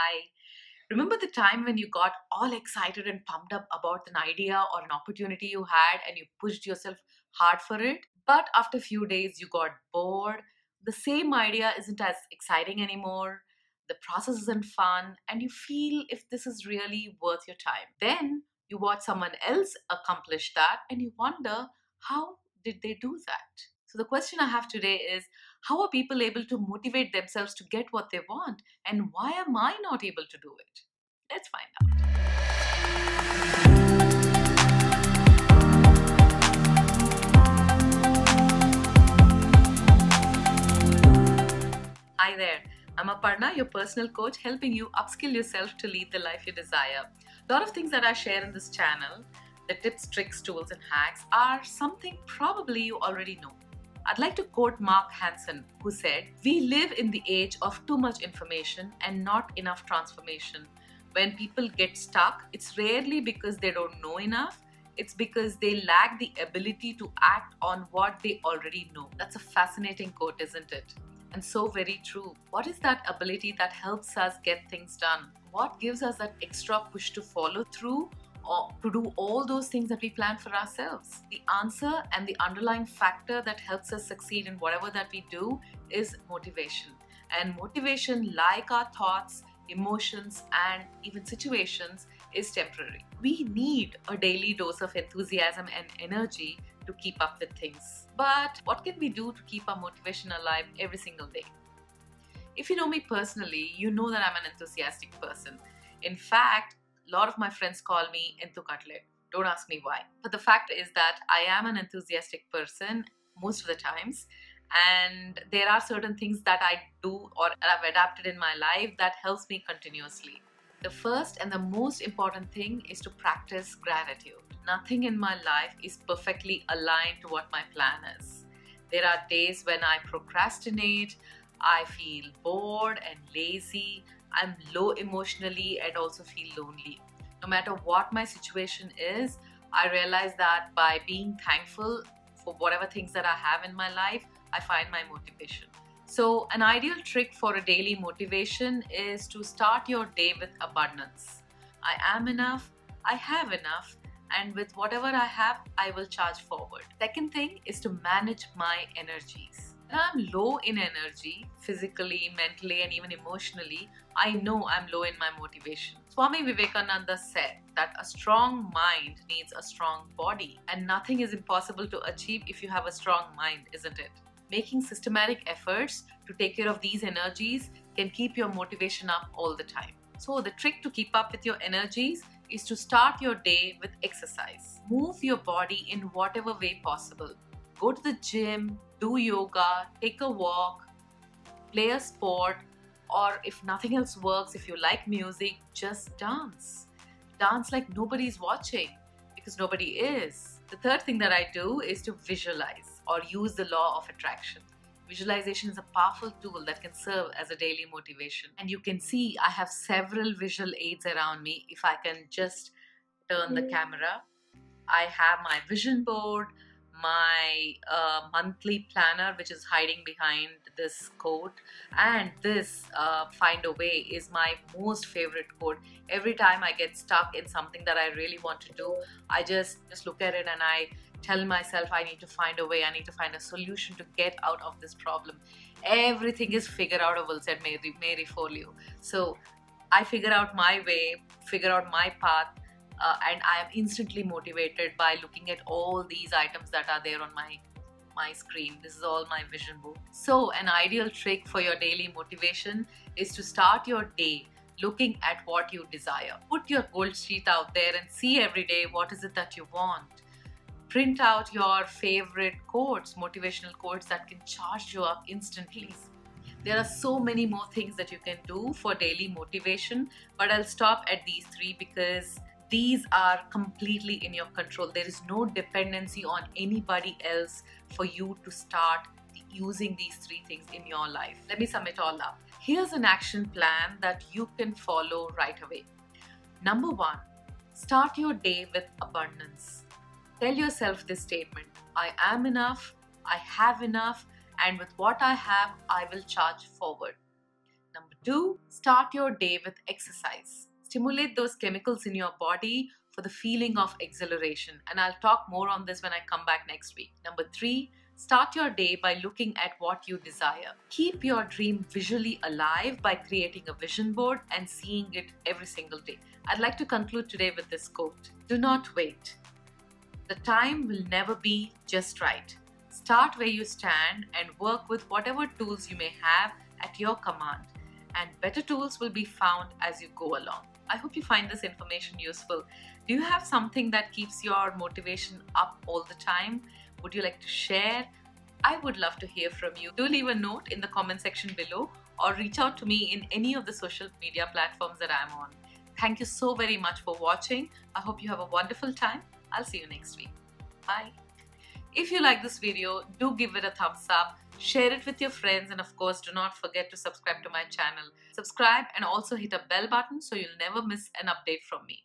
I remember the time when you got all excited and pumped up about an idea or an opportunity you had and you pushed yourself hard for it. But after a few days, you got bored. The same idea isn't as exciting anymore. The process isn't fun and you feel if this is really worth your time. Then you watch someone else accomplish that and you wonder, how did they do that? So the question I have today is, how are people able to motivate themselves to get what they want? And why am I not able to do it? Let's find out. Hi there, I'm Aparna, your personal coach, helping you upskill yourself to lead the life you desire. A lot of things that I share in this channel, the tips, tricks, tools and hacks are something probably you already know. I'd like to quote Mark Hansen, who said, "We live in the age of too much information and not enough transformation. When people get stuck, it's rarely because they don't know enough. It's because they lack the ability to act on what they already know." That's a fascinating quote, isn't it? And so very true. What is that ability that helps us get things done? What gives us that extra push to follow through or to do all those things that we plan for ourselves? The answer and the underlying factor that helps us succeed in whatever that we do is motivation. And motivation, like our thoughts, emotions, and even situations, is temporary. We need a daily dose of enthusiasm and energy to keep up with things. But what can we do to keep our motivation alive every single day? If you know me personally, you know that I'm an enthusiastic person. In fact, a lot of my friends call me Entukatlet. Don't ask me why. But the fact is that I am an enthusiastic person most of the times. And there are certain things that I do or I've adapted in my life that helps me continuously. The first and the most important thing is to practice gratitude. Nothing in my life is perfectly aligned to what my plan is. There are days when I procrastinate, I feel bored and lazy, I'm low emotionally and also feel lonely. No matter what my situation is, I realize that by being thankful for whatever things that I have in my life, I find my motivation. So an ideal trick for a daily motivation is to start your day with abundance. I am enough, I have enough, and with whatever I have, I will charge forward. Second thing is to manage my energies. When I'm low in energy, physically, mentally, and even emotionally, I know I'm low in my motivation. Swami Vivekananda said that a strong mind needs a strong body, and nothing is impossible to achieve if you have a strong mind, isn't it? Making systematic efforts to take care of these energies can keep your motivation up all the time. So the trick to keep up with your energies is to start your day with exercise. Move your body in whatever way possible. Go to the gym, do yoga, take a walk, play a sport, or if nothing else works, if you like music, just dance. Dance like nobody's watching, because nobody is. The third thing that I do is to visualize or use the law of attraction. Visualization is a powerful tool that can serve as a daily motivation. And you can see I have several visual aids around me. If I can just turn the camera, I have my vision board, my monthly planner, which is hiding behind this quote. And this find a way is my most favorite quote. Every time I get stuck in something that I really want to do, I just look at it and I tell myself I need to find a way, I need to find a solution to get out of this problem. Everything is figure outable, said Marie Forleo. So I figure out my way, figure out my path, and I am instantly motivated by looking at all these items that are there on my screen. This is all my vision board. So an ideal trick for your daily motivation is to start your day looking at what you desire. Put your goal sheet out there and see every day what is it that you want. Print out your favorite quotes, motivational quotes that can charge you up instantly. There are so many more things that you can do for daily motivation, but I'll stop at these three because these are completely in your control. There is no dependency on anybody else for you to start using these three things in your life. Let me sum it all up. Here's an action plan that you can follow right away. Number one, start your day with abundance. Tell yourself this statement: I am enough, I have enough, and with what I have, I will charge forward. Number Do start your day with exercise. Stimulate those chemicals in your body for the feeling of exhilaration, and I'll talk more on this when I come back next week. Number 3, start your day by looking at what you desire. Keep your dream visually alive by creating a vision board and seeing it every single day. I'd like to conclude today with this quote: do not wait. The time will never be just right. Start where you stand and work with whatever tools you may have at your command, and better tools will be found as you go along. I hope you find this information useful. Do you have something that keeps your motivation up all the time? Would you like to share? I would love to hear from you. Do leave a note in the comment section below or reach out to me in any of the social media platforms that I'm on. Thank you so very much for watching. I hope you have a wonderful time. I'll see you next week. Bye. If you like this video, do give it a thumbs up. Share it with your friends, and of course do not forget to subscribe to my channel. Subscribe and also hit a bell button so you'll never miss an update from me.